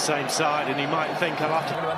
same side, and he might think, I'll have to...